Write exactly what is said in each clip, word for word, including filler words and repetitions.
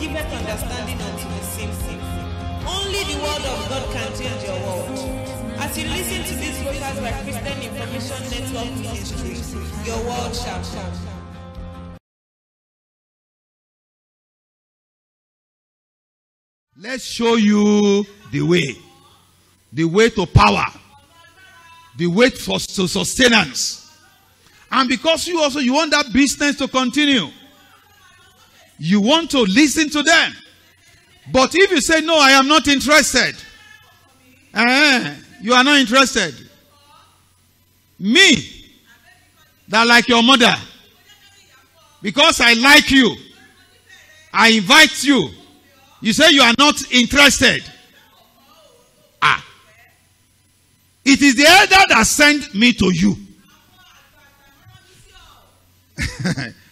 giveth understanding unto the simple. Only the word of God can change your world. As you listen to this broadcast by Christian Information Network Ministry, your world shall change. Let's show you the way. The way to power. The way for to sustenance. And because you also, you want that business to continue. You want to listen to them. But if you say, no, I am not interested. Eh, you are not interested. Me, that like your mother. Because I like you. I invite you. You say you are not interested. Ah. It is the elder that sent me to you.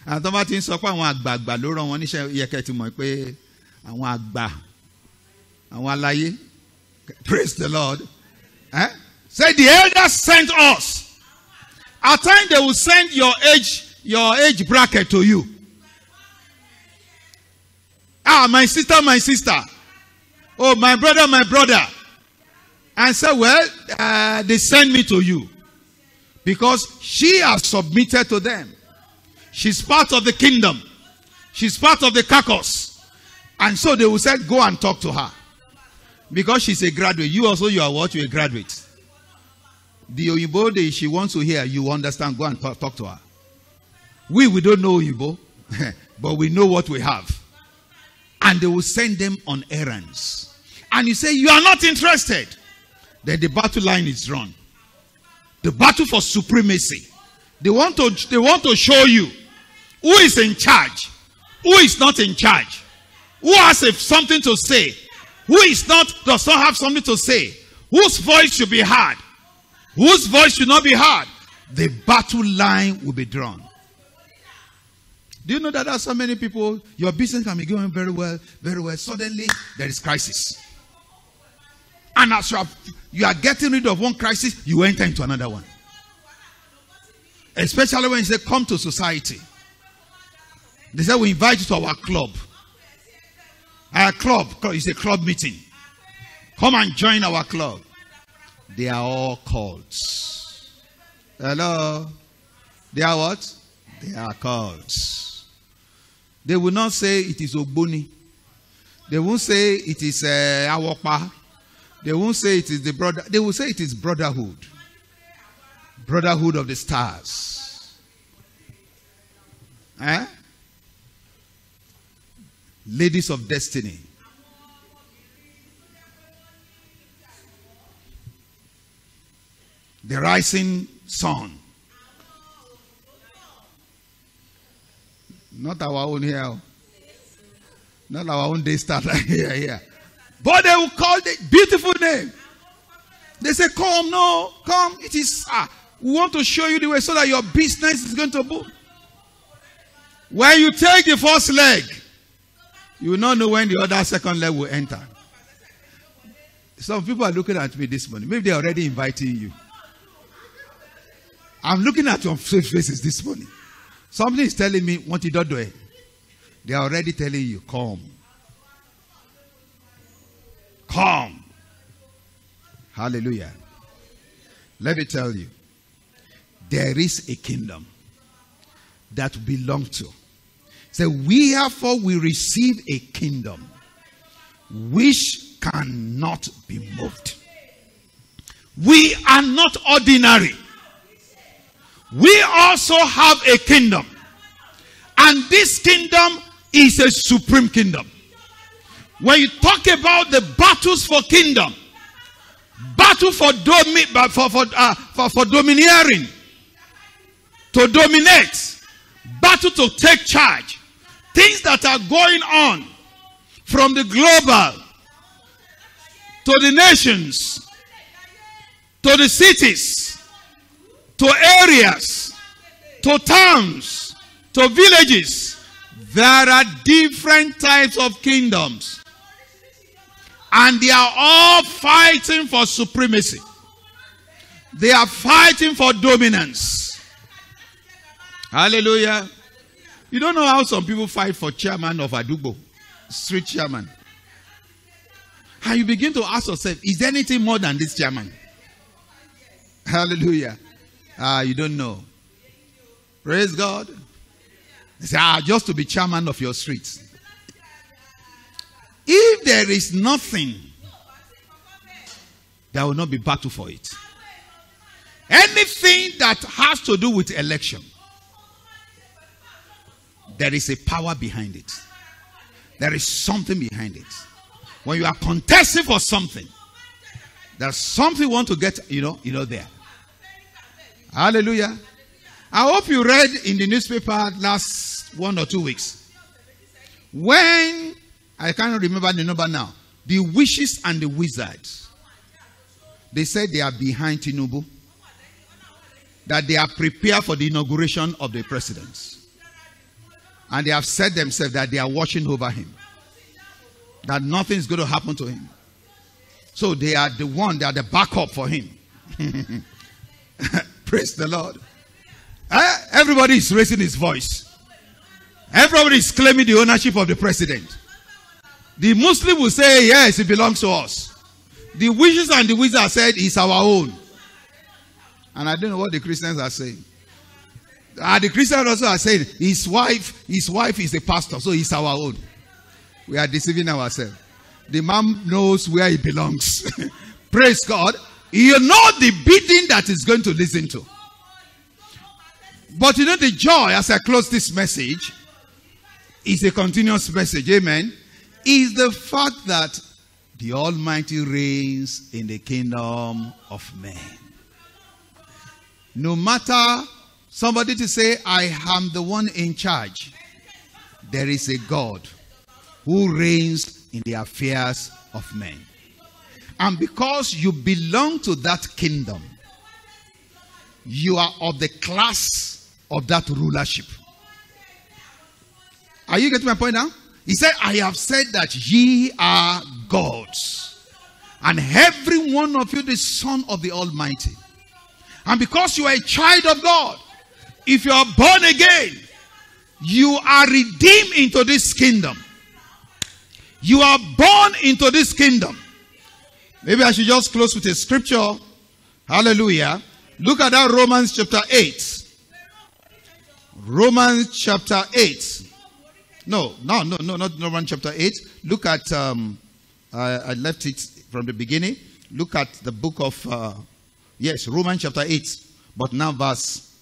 And tó bá ti ń sọ pé àwọn àgbààgbà ló rán wọn níṣẹ́, yẹ kẹ́ ti mọ̀ pé àwọn àgbà, àwọn aláyé. Praise the Lord. Eh? Say the elder sent us. At times they will send your age, your age bracket to you. Ah, my sister, my sister. Oh, my brother, my brother. And say, well, uh, they send me to you. Because she has submitted to them. She's part of the kingdom. She's part of the carcass. And so they will say, go and talk to her. Because she's a graduate. You also, you are what? You're a graduate. The Oyibo, the, she wants to hear, you understand, go and talk to her. We, we don't know Oyibo. But we know what we have. And they will send them on errands. And you say, you are not interested. Then the battle line is drawn. The battle for supremacy. They want to, they want to show you who is in charge. Who is not in charge. Who has something to say. Who is not, does not have something to say. Whose voice should be heard. Whose voice should not be heard. The battle line will be drawn. Do you know that there are so many people, your business can be going very well, very well. Suddenly, there is crisis. And as you are, you are getting rid of one crisis, you enter into another one. Especially when you say, come to society. They say, we invite you to our club. Our club, it's a club meeting. Come and join our club. They are all cults. Hello? They are what? They are cults. They will not say it is Ogboni. They won't say it is uh, Awopa. They won't say it is the brother. They will say it is brotherhood. Brotherhood of the stars. Eh? Ladies of destiny. The rising sun. Not our own here. Not our own day starter here, here. But they will call the beautiful name. They say, come, no, come. It is, ah, we want to show you the way so that your business is going to boom. When you take the first leg, you will not know when the other second leg will enter. Some people are looking at me this morning. Maybe they are already inviting you. I'm looking at your faces this morning. Something is telling me, what you don't do it. They are already telling you, come. Come. Hallelujah. Let me tell you, there is a kingdom that we belong to. So we therefore we receive a kingdom which cannot be moved. We are not ordinary. We also have a kingdom. And this kingdom is a supreme kingdom. When you talk about the battles for kingdom, battle for domi for, for, uh, for, for domineering, to dominate, battle to take charge, things that are going on from the global to the nations to the cities, to areas, to towns, to villages. There are different types of kingdoms. And they are all fighting for supremacy. They are fighting for dominance. Hallelujah. You don't know how some people fight for chairman of Adugbo. street chairman. And you begin to ask yourself, is there anything more than this chairman? Hallelujah. Ah, you don't know. Praise God. They say, ah, just to be chairman of your streets. If there is nothing, there will not be battle for it. Anything that has to do with election, there is a power behind it. There is something behind it. When you are contesting for something, there's something you want to get, you know, you know, there. Hallelujah. I hope you read in the newspaper last one or two weeks. When, I can't remember the number now, the witches and the wizards, they said they are behind Tinubu. That they are prepared for the inauguration of the president. And they have said themselves that they are watching over him. That nothing is going to happen to him. So they are the one, they are the backup for him. Praise the Lord. Eh? Everybody is raising his voice. Everybody is claiming the ownership of the president. The Muslim will say, yes, it belongs to us. The witches and the wizards said, it's our own. And I don't know what the Christians are saying. Uh, the Christians also are saying, his wife, his wife is a pastor, so it's our own. We are deceiving ourselves. The man knows where he belongs. Praise God. You know the beating that he's going to listen to. But you know the joy, as I close this message, is a continuous message. Amen. Is the fact that the Almighty reigns in the kingdom of men. No matter somebody to say, I am the one in charge. There is a God who reigns in the affairs of men. And because you belong to that kingdom, you are of the class of that rulership. Are you getting my point now? He said, I have said that ye are gods, and every one of you the son of the Almighty. And because you are a child of God, if you are born again, you are redeemed into this kingdom. You are born into this kingdom. Maybe I should just close with a scripture. Hallelujah. Look at that, Romans chapter eight. Romans chapter eight. No, no, no, no, not Romans chapter eight. Look at, um, uh, I left it from the beginning. Look at the book of... Uh, Yes, Romans chapter eight, but now verse.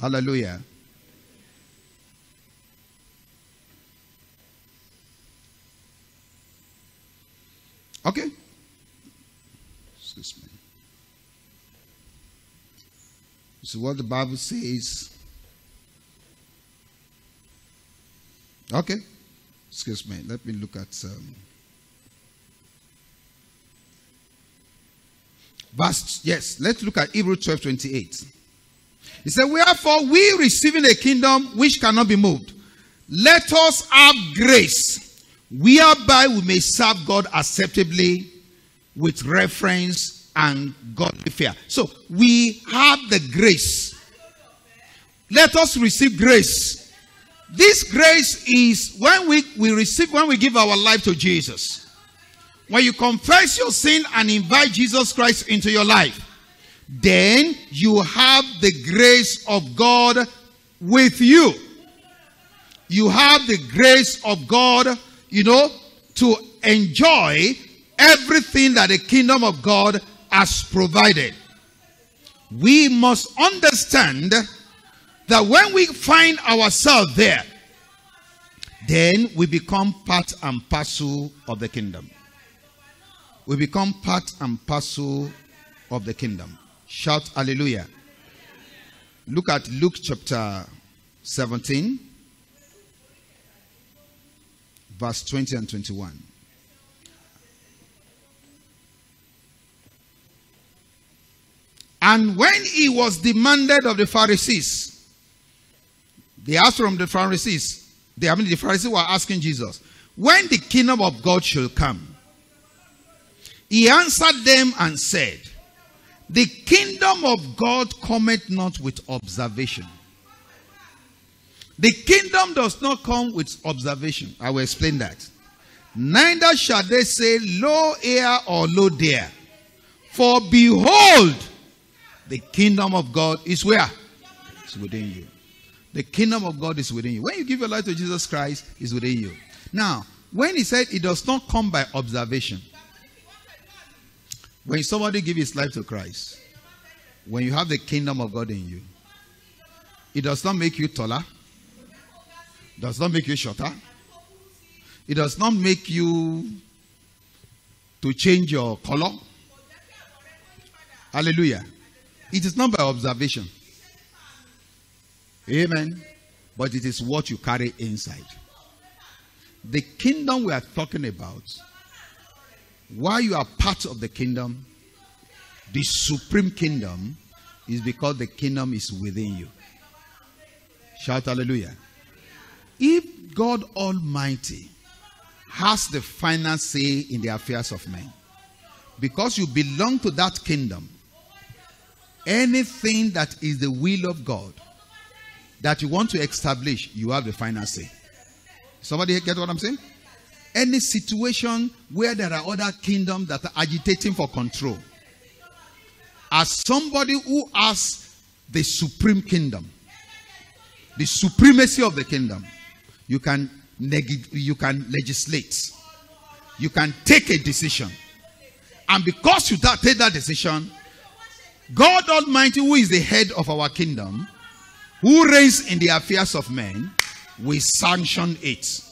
Hallelujah. Okay. Excuse me. This is what the Bible says. Okay. Excuse me. Let me look at some. Um, Verse, yes, let's look at Hebrews twelve twenty-eight. He said, wherefore we receiving a kingdom which cannot be moved, let us have grace, whereby we may serve God acceptably with reverence and godly fear. So we have the grace. Let us receive grace. This grace is when we, we receive, when we give our life to Jesus. When you confess your sin and invite Jesus Christ into your life, then you have the grace of God with you. You have the grace of God, you know, to enjoy everything that the kingdom of God has provided. We must understand that when we find ourselves there, then we become part and parcel of the kingdom. We become part and parcel of the kingdom. Shout hallelujah. Look at Luke chapter seventeen, verse twenty and twenty-one. And when he was demanded of the Pharisees, they asked from the Pharisees, they, I mean the Pharisees were asking Jesus, when the kingdom of God shall come. He answered them and said, the kingdom of God cometh not with observation, The kingdom does not come with observation. I will explain that. Neither shall they say, lo here or lo there. For behold, the kingdom of God is where? It's within you. The kingdom of God is within you. When you give your life to Jesus Christ, it's within you. Now, when he said it does not come by observation. When somebody gives his life to Christ, when you have the kingdom of God in you, it does not make you taller. Does not make you shorter. It does not make you to change your color. Hallelujah. It is not by observation. Amen. But it is what you carry inside. The kingdom we are talking about, why you are part of the kingdom, the supreme kingdom, is because the kingdom is within you. Shout hallelujah. If God Almighty has the final say in the affairs of men, because you belong to that kingdom, anything that is the will of God that you want to establish, you have the final say. Somebody get what I'm saying? Any situation where there are other kingdoms that are agitating for control, as somebody who has the supreme kingdom, the supremacy of the kingdom, you can neg- you can legislate, you can take a decision, and because you take that decision, God Almighty, who is the head of our kingdom, who reigns in the affairs of men, we sanction it.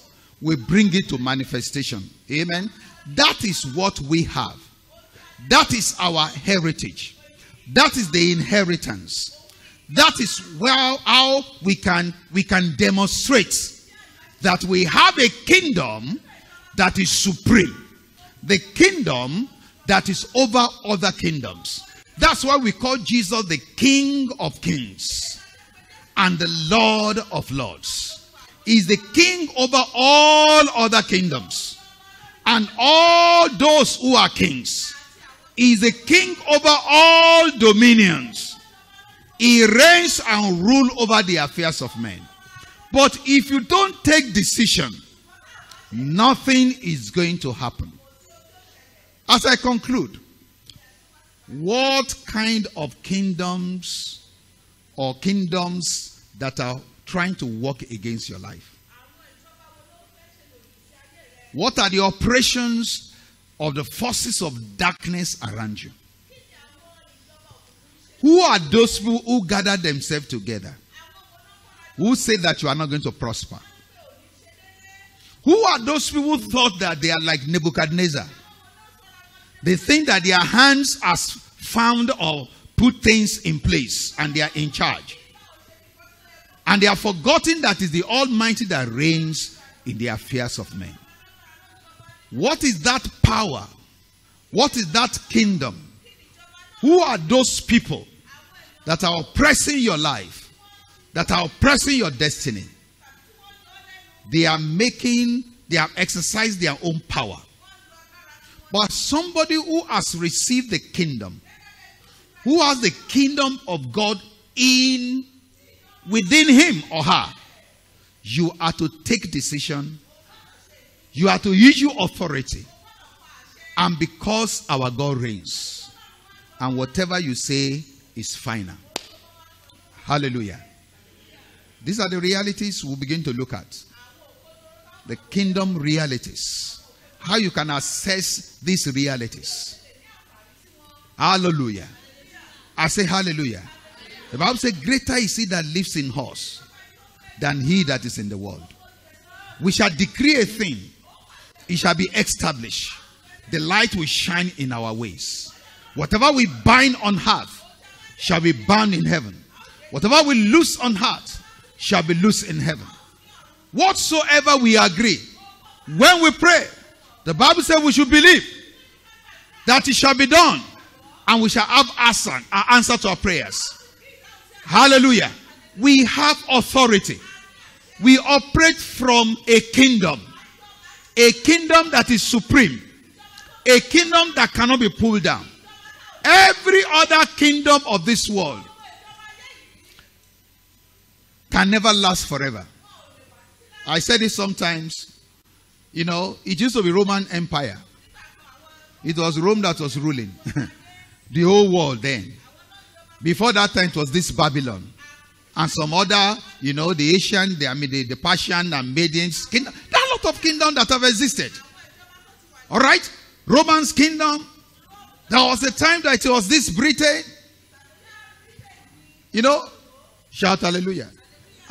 We bring it to manifestation. Amen. That is what we have. That is our heritage. That is the inheritance. That is where, how we can, we can demonstrate that we have a kingdom that is supreme. The kingdom that is over other kingdoms. That's why we call Jesus the King of Kings and the Lord of Lords. Is the king over all other kingdoms and all those who are kings. He is the king over all dominions. He reigns and rules over the affairs of men. But if you don't take decision, nothing is going to happen. As I conclude, what kind of kingdoms or kingdoms that are trying to work against your life? What are the operations of the forces of darkness around you? Who are those people who gather themselves together, who say that you are not going to prosper? Who are those people who thought that they are like Nebuchadnezzar? They think that their hands has found or put things in place and they are in charge. And they are forgotten that is the Almighty that reigns in the affairs of men. What is that power? What is that kingdom? Who are those people that are oppressing your life, that are oppressing your destiny? They are making, they have exercised their own power. But somebody who has received the kingdom, who has the kingdom of God in within him or her, you are to take decision. You are to issue authority. And because our God reigns, and whatever you say is final. Hallelujah. These are the realities we begin to look at. The kingdom realities. How you can assess these realities. Hallelujah. I say hallelujah. The Bible says, greater is he that lives in us than he that is in the world. We shall decree a thing, it shall be established. The light will shine in our ways. Whatever we bind on earth shall be bound in heaven. Whatever we loose on earth shall be loose in heaven. Whatsoever we agree, when we pray, the Bible says we should believe that it shall be done, and we shall have answer, our answer to our prayers. Hallelujah. We have authority. We operate from a kingdom. A kingdom that is supreme. A kingdom that cannot be pulled down. Every other kingdom of this world can never last forever. I said it sometimes. You know, it used to be Roman Empire. It was Rome that was ruling. The whole world then. Before that time, it was this Babylon. And some other, you know, the Asian, the, I mean, the, the Persian and Medians. Kingdom. There are a lot of kingdoms that have existed. All right? Roman's kingdom. There was a time that it was this Britain. You know? Shout hallelujah.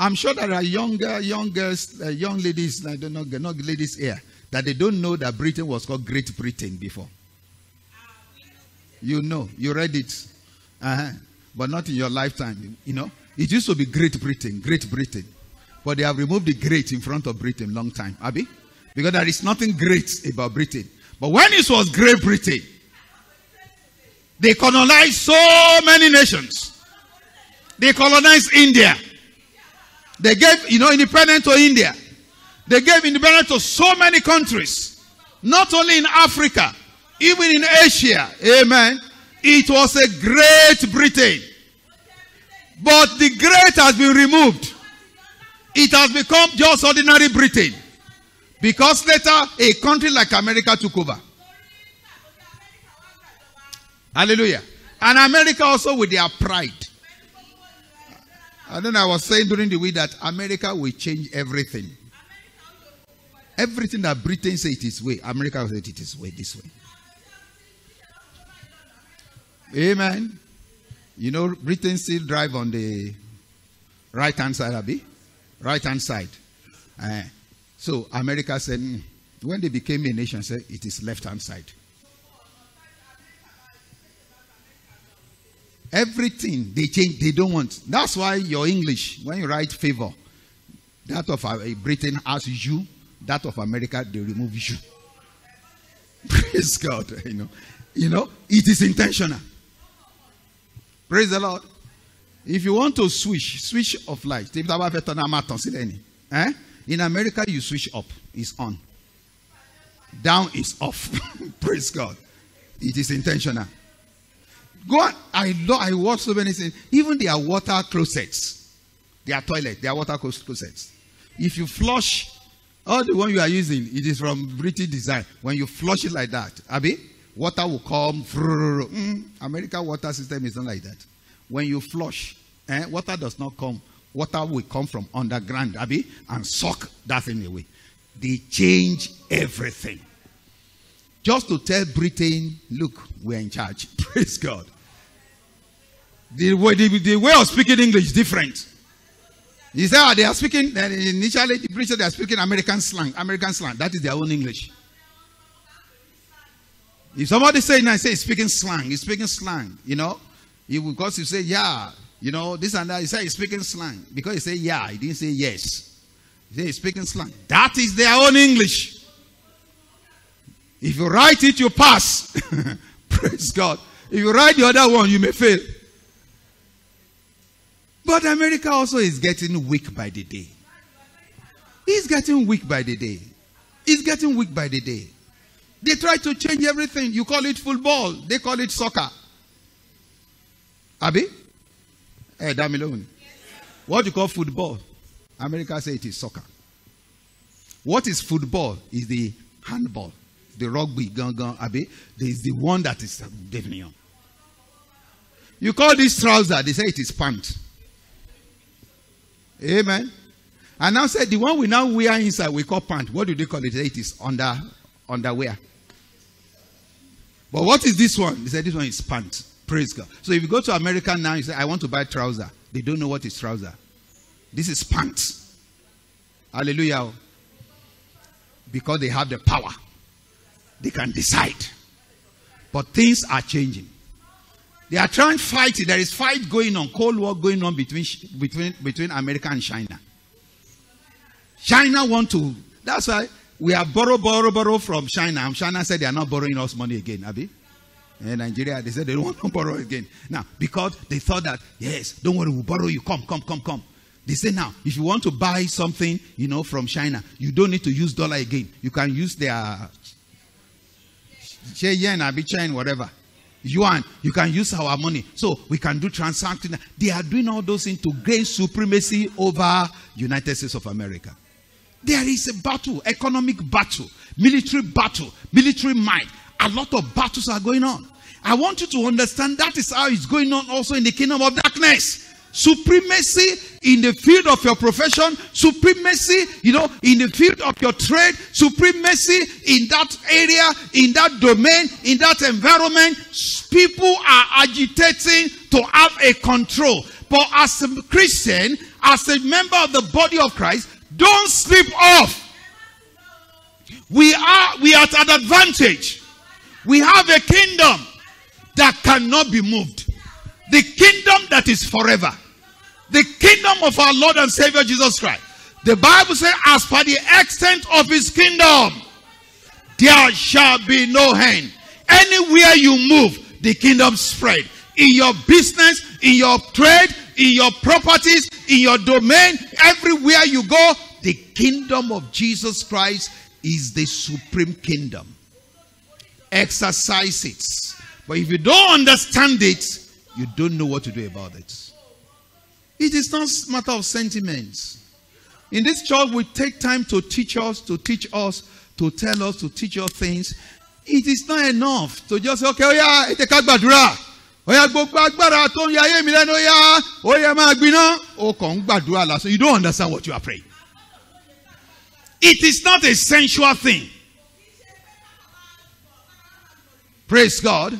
I'm sure there are younger, young girls, uh, young ladies, I don't know, not ladies here, that they don't know that Britain was called Great Britain before. You know, you read it. Uh-huh. But not in your lifetime, you know. It used to be Great Britain, Great Britain. But they have removed the great in front of Britain long time, Abby. Because there is nothing great about Britain. But when it was Great Britain, they colonized so many nations. They colonized India. They gave, you know, independence to India. They gave independence to so many countries. Not only in Africa, even in Asia. Amen. It was a Great Britain. But the great has been removed. It has become just ordinary Britain. Because later, a country like America took over. Hallelujah. And America also with their pride. And then I was saying during the week that America will change everything. Everything that Britain said it is way, America said it is way this way. Amen. You know, Britain still drive on the right hand side, Abby. Right hand side. Uh, so America said, mm, when they became a nation, said it is left hand side. Everything they change, they don't want. That's why your English, when you write favor, that of Britain has you, that of America, they remove you. Praise God. You know, you know, it is intentional. Praise the Lord. If you want to switch, switch off light. Eh? In America, you switch up, it's on. Down is off. Praise God. It is intentional. Go on. I love, I watch so many things. Even their water closets, their toilet, their water closets. If you flush, all the one you are using, it is from British design. When you flush it like that, Abi, water will come. Mm, American water system is not like that. When you flush, eh, water does not come. Water will come from underground, Abi, and suck that thing away. They change everything. Just to tell Britain, look, we're in charge. Praise God. The way, the, the way of speaking English is different. You say, oh, they are speaking, initially the British, they are speaking American slang. American slang, that is their own English. If somebody say, I say, he's speaking slang, he's speaking slang, you know, he, because you say, yeah, you know, this and that, you say, he's speaking slang. Because you say, yeah, he didn't say yes. You say, he's speaking slang. That is their own English. If you write it, you pass. Praise God. If you write the other one, you may fail. But America also is getting weak by the day. It's getting weak by the day. It's getting weak by the day. They try to change everything. You call it football. They call it soccer. Abi? Hey, Damilone. What do you call football? America says it is soccer. What is football? Is the handball. The rugby, gun, gun, Abi, there is the one that is definitely on. You call this trouser, they say it is pant. Amen. And now say the one we now wear inside, we call pant. What do they call it? They say it is under, underwear. But what is this one? They say this one is pant. Praise God. So if you go to America now, you say, I want to buy trouser. They don't know what is trouser. This is pant. Hallelujah. Because they have the power. They can decide. But things are changing. They are trying to fight. There is fight going on. Cold war going on between, between, between America and China. China want to. That's why we are borrow, borrow, borrow from China. And China said they are not borrowing us money again. Abi? And Nigeria, they said they don't want to borrow again. Now, because they thought that, yes, don't worry, we'll borrow you. Come, come, come, come. They say now, if you want to buy something, you know, from China, you don't need to use dollar again. You can use their... Yen, Abichan, whatever. yuan. You can use our money. So we can do transactions. They are doing all those things to gain supremacy over United States of America. There is a battle, economic battle, military battle, military might. A lot of battles are going on. I want you to understand that is how it's going on also in the kingdom of darkness. Supremacy in the field of your profession, supremacy, you know, in the field of your trade, supremacy in that area, in that domain, in that environment. People are agitating to have a control. But as a Christian, as a member of the body of Christ, don't slip off. We are, we are at an advantage. We have a kingdom that cannot be moved. The kingdom that is forever. The kingdom of our Lord and Savior Jesus Christ. The Bible says, as for the extent of his kingdom, there shall be no end. Anywhere you move, the kingdom spread. In your business, in your trade, in your properties, in your domain, everywhere you go, the kingdom of Jesus Christ is the supreme kingdom. Exercise it. But if you don't understand it, you don't know what to do about it. It is not a matter of sentiments. In this church, we take time to teach us, to teach us, to tell us, to teach us things. It is not enough to just say, okay, oh yeah, ẹ ká gbàdúrà. Oh yeah, gbogbo agbára tó ń yayé mi lẹ́nu, oh yeah, oh yeah, máa gbiná. Ó kàn ń gbàdúrà lásán. You don't understand what you are praying. It is not a sensual thing. Praise God.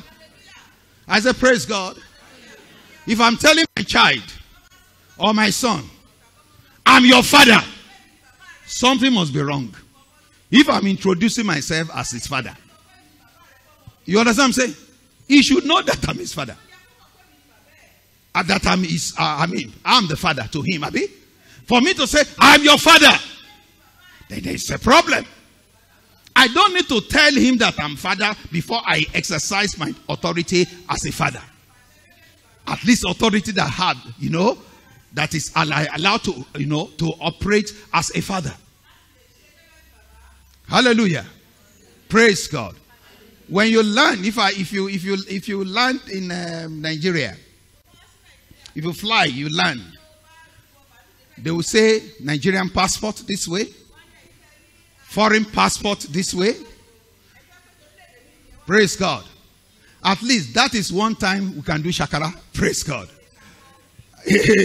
I say, praise God. If I'm telling my child or my son, I'm your father, something must be wrong. If I'm introducing myself as his father, you understand what I'm saying? He should know that I'm his father. At that time, is uh, I mean, I'm the father to him. Abi, for me to say I'm your father, then there is a problem. I don't need to tell him that I'm father before I exercise my authority as a father. At least authority that I had, you know, that is allowed to, you know, to operate as a father. Hallelujah. Praise God. When you learn, if I, if you, if you, if you land in um, Nigeria, if you fly, you land. They will say Nigerian passport this way, foreign passport this way. Praise God. At least that is one time we can do shakara. Praise God.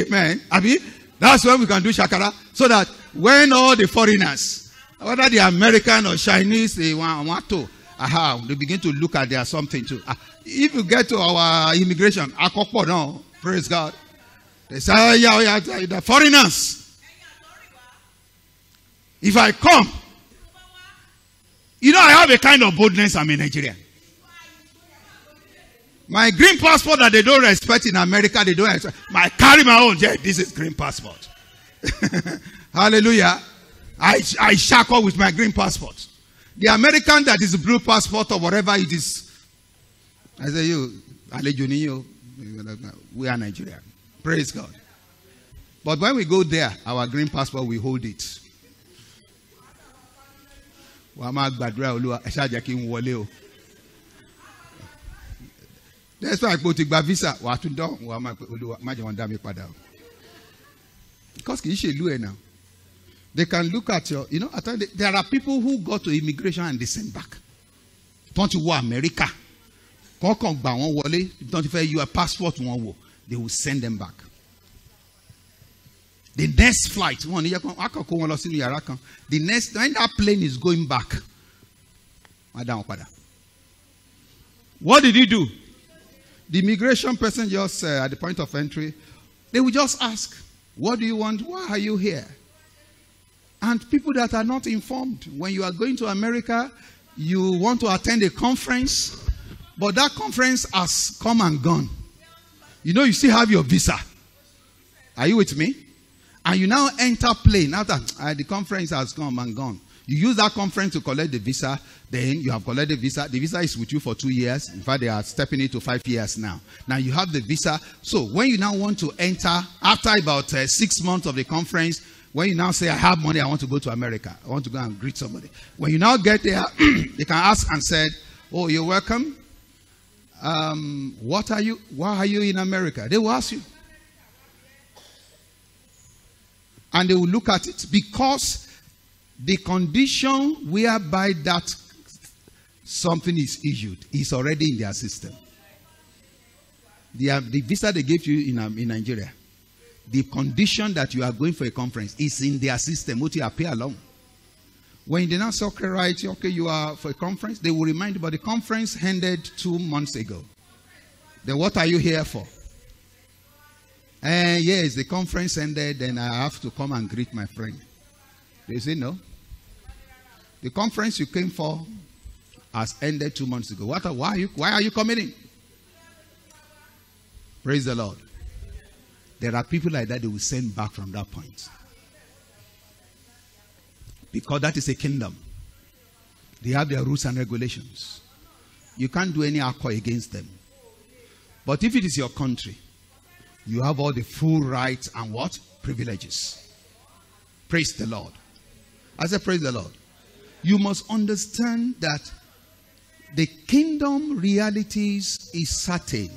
Amen. Abi, that's when we can do shakara. So that when all the foreigners, whether they are American or Chinese, they want to, aha, they begin to look at their something too. Uh, if you get to our immigration, akoko now, praise God. They say, oh, yeah, yeah, the foreigners. If I come, you know, I have a kind of boldness. I'm a Nigerian. My green passport that they don't respect in America, they don't respect. I carry my own. Yeah, this is green passport. Hallelujah. I, I shackle with my green passport. The American that is blue passport or whatever it is. I say, you, we are Nigerian. Praise God. But when we go there, our green passport, we hold it. That's why I put it by visa. What to do? What am I going to do? Because it's a lure now. They can look at your, you know, at times there are people who go to immigration and they send back. Don't you want America? Don't you your passport? They will send them back. The next flight, the next, when that plane is going back, what did he do? The immigration person just uh, at the point of entry, they will just ask, what do you want? Why are you here? And people that are not informed, when you are going to America, you want to attend a conference, but that conference has come and gone. You know, you still have your visa. Are you with me? And you now enter plane after uh, the conference has come and gone. You use that conference to collect the visa. Then you have collected the visa. The visa is with you for two years. In fact, they are stepping it to five years now. Now you have the visa. So when you now want to enter, after about uh, six months of the conference, when you now say, I have money, I want to go to America. I want to go and greet somebody. When you now get there, they can ask and say, oh, you're welcome. um, what are you, why are you in America? They will ask you. And they will look at it, because the condition whereby that something is issued is already in their system. The, the visa they gave you in, um, in Nigeria, the condition that you are going for a conference is in their system, which you appear along. When they now say, okay, right, okay, you are for a conference, they will remind you, but the conference ended two months ago. Then what are you here for? And yes, the conference ended and I have to come and greet my friend. They say, no. The conference you came for has ended two months ago. What are, why, are you, why are you coming in? Praise the Lord. There are people like that they will send back from that point. Because that is a kingdom. They have their rules and regulations. You can't do any accord against them. But if it is your country, you have all the full rights and what? Privileges. Praise the Lord. I said, praise the Lord. You must understand that the kingdom realities is certain.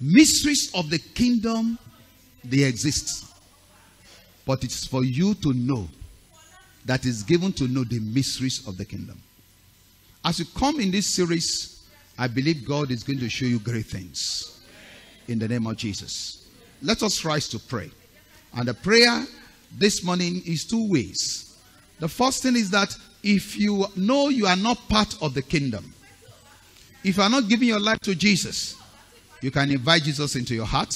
Mysteries of the kingdom, they exist. But it's for you to know that is given to know the mysteries of the kingdom. As you come in this series, I believe God is going to show you great things in the name of Jesus. Let us rise to pray. And the prayer this morning is two ways. The first thing is that if you know you are not part of the kingdom, if you are not giving your life to Jesus, you can invite Jesus into your heart.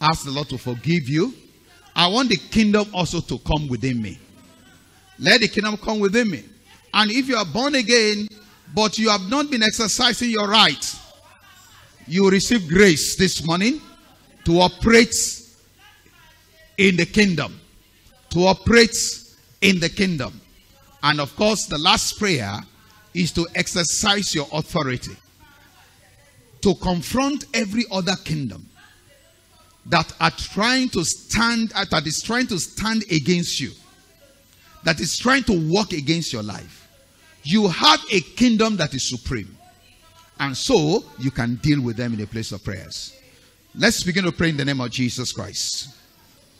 Ask the Lord to forgive you. I want the kingdom also to come within me. Let the kingdom come within me. And if you are born again, but you have not been exercising your right, you receive grace this morning to operate in the kingdom. To operate in the kingdom. And of course, the last prayer is to exercise your authority. To confront every other kingdom that are trying to stand, that is trying to stand against you. That is trying to work against your life. You have a kingdom that is supreme. And so, you can deal with them in a place of prayers. Let's begin to pray in the name of Jesus Christ.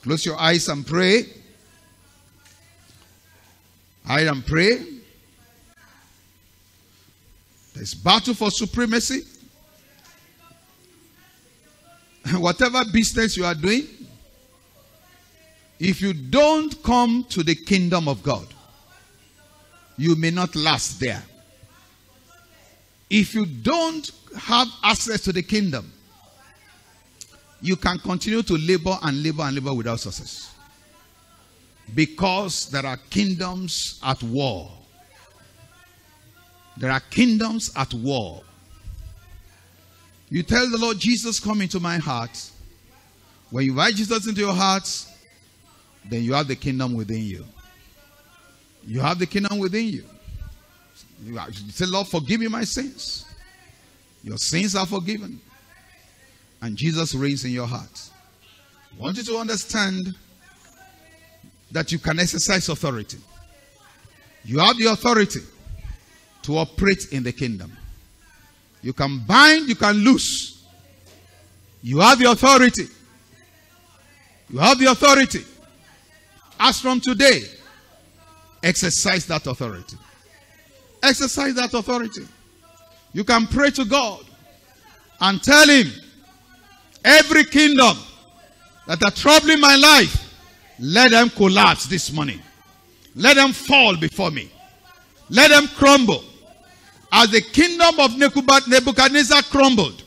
Close your eyes and pray. I am pray. There's battle for supremacy. Whatever business you are doing, if you don't come to the kingdom of God, you may not last there. If you don't have access to the kingdom, you can continue to labor and labor and labor without success. Because there are kingdoms at war. There are kingdoms at war. You tell the Lord Jesus, come into my heart. When you invite Jesus into your heart, then you have the kingdom within you. You have the kingdom within you. You say, Lord, forgive me my sins. Your sins are forgiven. And Jesus reigns in your heart. I want you to understand that you can exercise authority. You have the authority to operate in the kingdom. You can bind, you can loose. You have the authority. You have the authority. As from today, exercise that authority. Exercise that authority. You can pray to God and tell him, every kingdom that are troubling my life, let them collapse this morning. Let them fall before me. Let them crumble. As the kingdom of Nebuchadnezzar crumbled,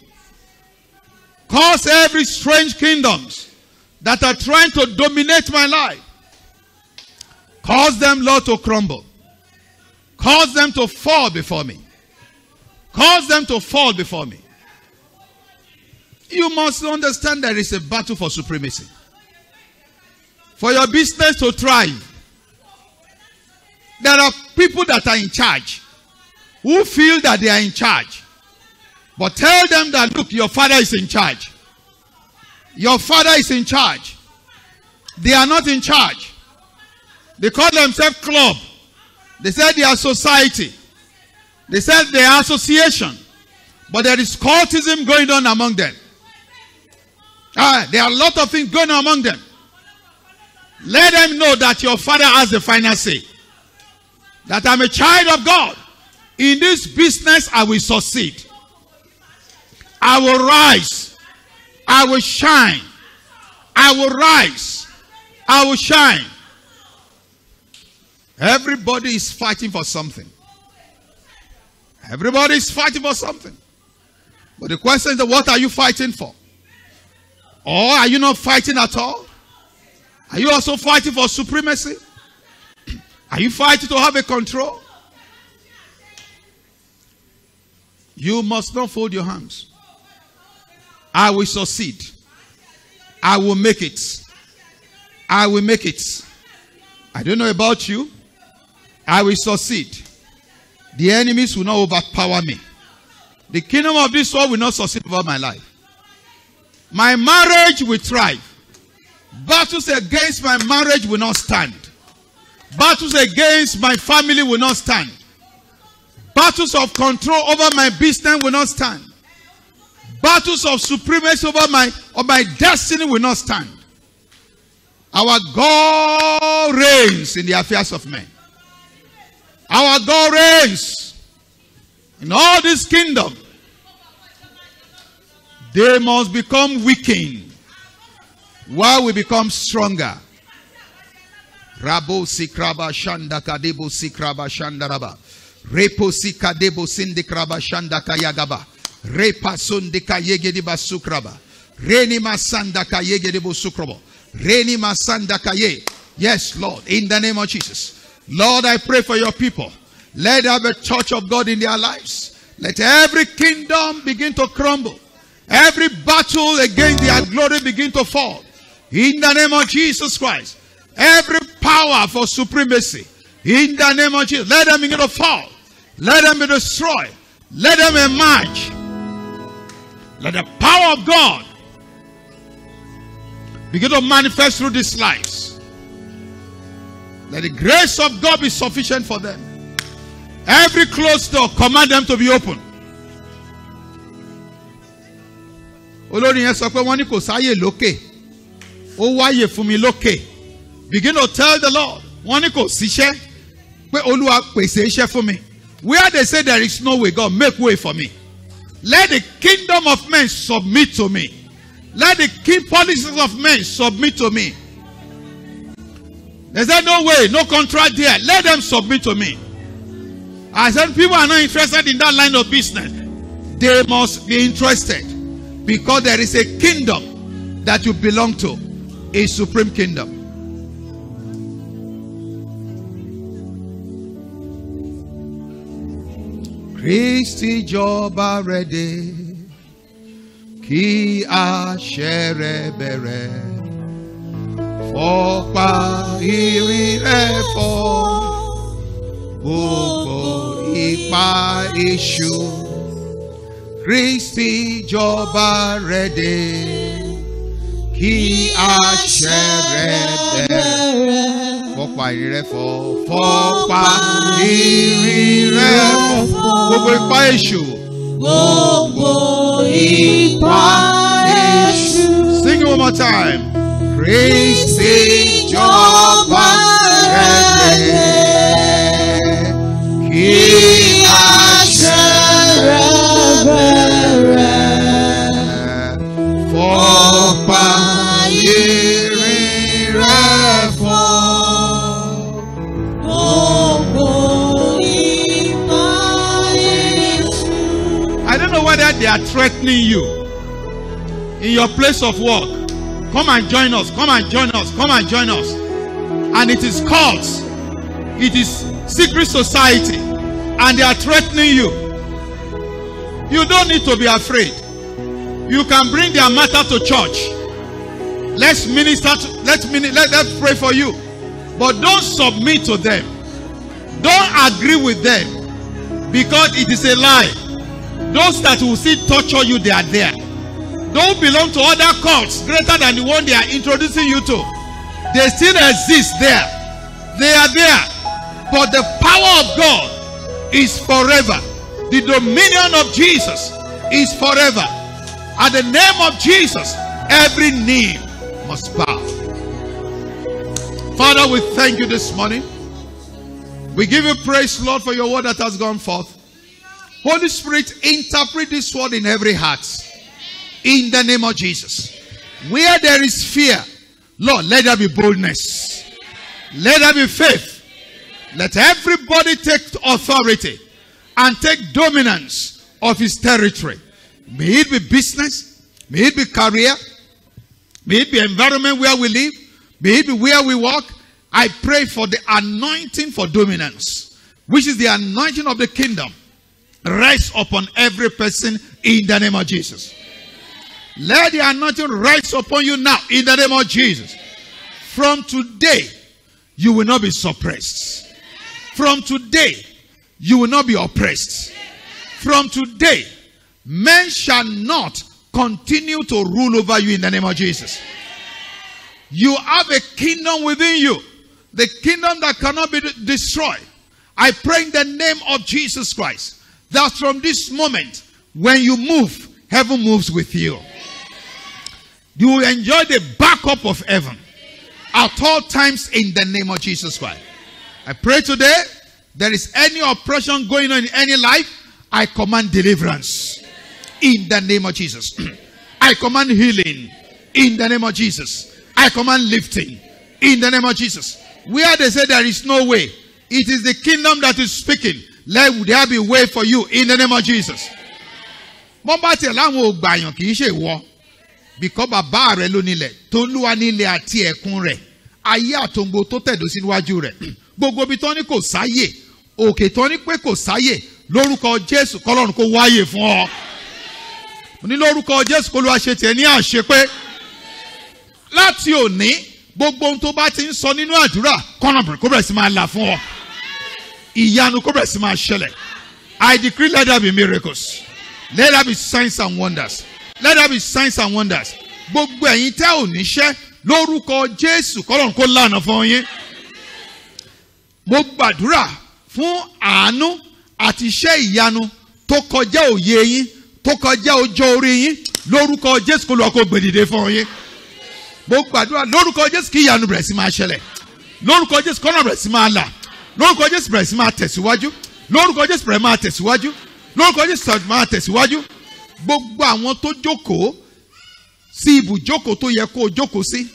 cause every strange kingdoms that are trying to dominate my life, cause them, Lord, to crumble. Cause them to fall before me. Cause them to fall before me. You must understand there is a battle for supremacy. For your business to thrive, there are people that are in charge who feel that they are in charge. But tell them that, look, your father is in charge. Your father is in charge. They are not in charge. They call themselves club. They say they are society. They said they are association, but there is cultism going on among them. Uh, there are a lot of things going on among them. Let them know that your father has the final say. That I'm a child of God. In this business, I will succeed. I will rise. I will shine. I will rise. I will shine. Everybody is fighting for something. Everybody is fighting for something. But the question is, what are you fighting for? Or are you not fighting at all? Are you also fighting for supremacy? Are you fighting to have a control? You must not fold your hands. I will succeed. I will make it. I will make it. I don't know about you. I will succeed. The enemies will not overpower me. The kingdom of this world will not succeed over my life. My marriage will thrive. Battles against my marriage will not stand. Battles against my family will not stand. Battles of control over my business will not stand. Battles of supremacy over my, of my destiny will not stand. Our God reigns in the affairs of men. Our God reigns in all this kingdom. They must become weakened while we become stronger. Rabo sikraba shanda kadebo sikraba shandaraba. Repo sikadebo sindikraba shandaka yagaba. Repa sundika yegediba sukraba. Reni masandaka yegedibo sukrobo. Reni masandaka ye. Yes, Lord, in the name of Jesus. Lord, I pray for your people. Let there be a church of God in their lives. Let every kingdom begin to crumble. Every battle against their glory begin to fall. In the name of Jesus Christ. Every power for supremacy. In the name of Jesus. Let them begin to fall. Let them be destroyed. Let them emerge. Let the power of God begin to manifest through these lives. Let the grace of God be sufficient for them. Every closed door, command them to be open. Begin to tell the Lord, where they say there is no way, God, make way for me. Let the kingdom of men submit to me. Let the key policies of men submit to me. They said, no way, no contract there. Let them submit to me. I said, people are not interested in that line of business. They must be interested. Because there is a kingdom that you belong to. A supreme kingdom. Christi jọba rede, kí a ṣẹrẹ bẹrẹ, fọpa ìrì rẹ fọ, gbogbo ipa èṣù. Christi jọba rede, kí a ṣẹrẹ bẹrẹ. Fọ́pa ìrì rẹ fọ́. Fọ́pa ìrì rẹ fọ́. Gbogbo ipá èṣù. Gbogbo ipá èṣù. Sing it one more time. Kristi jọba rẹ̀. Kí àṣẹ rẹ̀ bẹ̀rẹ̀. Fọ́pa ìrì rẹ fọ́. They are threatening you in your place of work. Come and join us, come and join us, come and join us. And it is cults, it is secret society, and they are threatening you. You don't need to be afraid. You can bring their matter to church. Let's minister to, let's mini, let them pray for you, but don't submit to them. Don't agree with them, because it is a lie. Those that will see torture you, they are there. Don't belong to other cults greater than the one they are introducing you to. They still exist there. They are there. But the power of God is forever. The dominion of Jesus is forever. At the name of Jesus, every knee must bow. Father, we thank you this morning. We give you praise, Lord, for your word that has gone forth. Holy Spirit, interpret this word in every heart. In the name of Jesus. Where there is fear, Lord, let there be boldness. Let there be faith. Let everybody take authority and take dominance of his territory. May it be business. May it be career. May it be environment where we live. May it be where we walk. I pray for the anointing for dominance, which is the anointing of the kingdom. Rest upon every person in the name of Jesus. Let the anointing rest upon you now in the name of Jesus. From today, you will not be suppressed. From today, you will not be oppressed. From today, men shall not continue to rule over you in the name of Jesus. You have a kingdom within you, the kingdom that cannot be destroyed. I pray in the name of Jesus Christ that from this moment, when you move, heaven moves with you. You will enjoy the backup of heaven at all times in the name of Jesus Christ. I pray today, there is any oppression going on in any life, I command deliverance in the name of Jesus. I command healing in the name of Jesus. I command lifting in the name of Jesus. Where they say there is no way, it is the kingdom that is speaking. Let there be way for you in the name of Jesus. Because Baba re lo nile, Toluwa nile ati ekun re, aye atongo to tedo siwaju re. Gbogbo bi ton ni ko saye, oke ton ni pe ko saye, lórúkọ Jésù k'Ọlọ́run kó wáyé fún ọ. Mo ní lórúkọ Jésù k'Olúwa ṣe tiẹ̀ ní àṣepé. Láti òní, gbogbo ohun tó bá ti ń sọ nínú àdúrà, kọ́nà kó bẹ̀rẹ̀ sí máa là fún ọ. Ìyanu kó bẹ̀rẹ̀ sí máa ṣẹlẹ̀. I decree, let there be miracles. Let there be signs and wonders. Let there be signs and wonders. Gbogbo ẹ̀yin tẹ́ ò níṣẹ́ lórúkọ Jésù k'Ọlọ́run kó lànà fún yín. Mo gbàdúrà fún àánú àti iṣẹ́ ìyanu tó kọjá òye yín, tó kọjá ọjọ́ orí yín lórúkọ Jésù kó lọ kó gbèdìde fún yín. Mo gbàdúrà lórúkọ Jésù kí ìyanu bẹ̀rẹ̀ sí máa ṣẹlẹ̀. Lórúkọ Jésù kọ́nà bẹ̀rẹ̀ sí máa là. Lórúkọ Jésù bẹ̀rẹ̀ sí máa tẹ̀síwájú. Lórúkọ Jésù bẹ̀rẹ̀ máa tẹ̀síwájú. Lórúkọ Jésù máa tẹ̀síwájú. Gbogbo àwọn tó jókòó sí ibùjókòó tó yẹ kó jókòó sí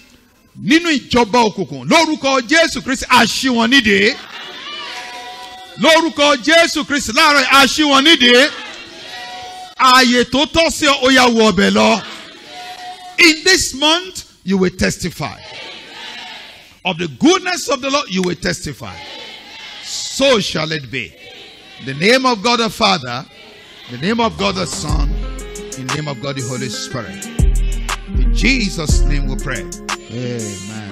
nínú ìjọba òkùnkùn lórúkọ Jésù Kristi àṣì wọn nídìí. Lórúkọ Jésù Kristi láàárọ̀ àṣì wọn nídìí. Ààyè tó tọ́ sí ọ yá wọ ọbẹ̀ lọ. In this month you will testify of the goodness of the Lord. You will testify. So shall it be. In the name of God the Father, in the name of God the Son, in the name of God the Holy Spirit. In Jesus' name we pray. Amen.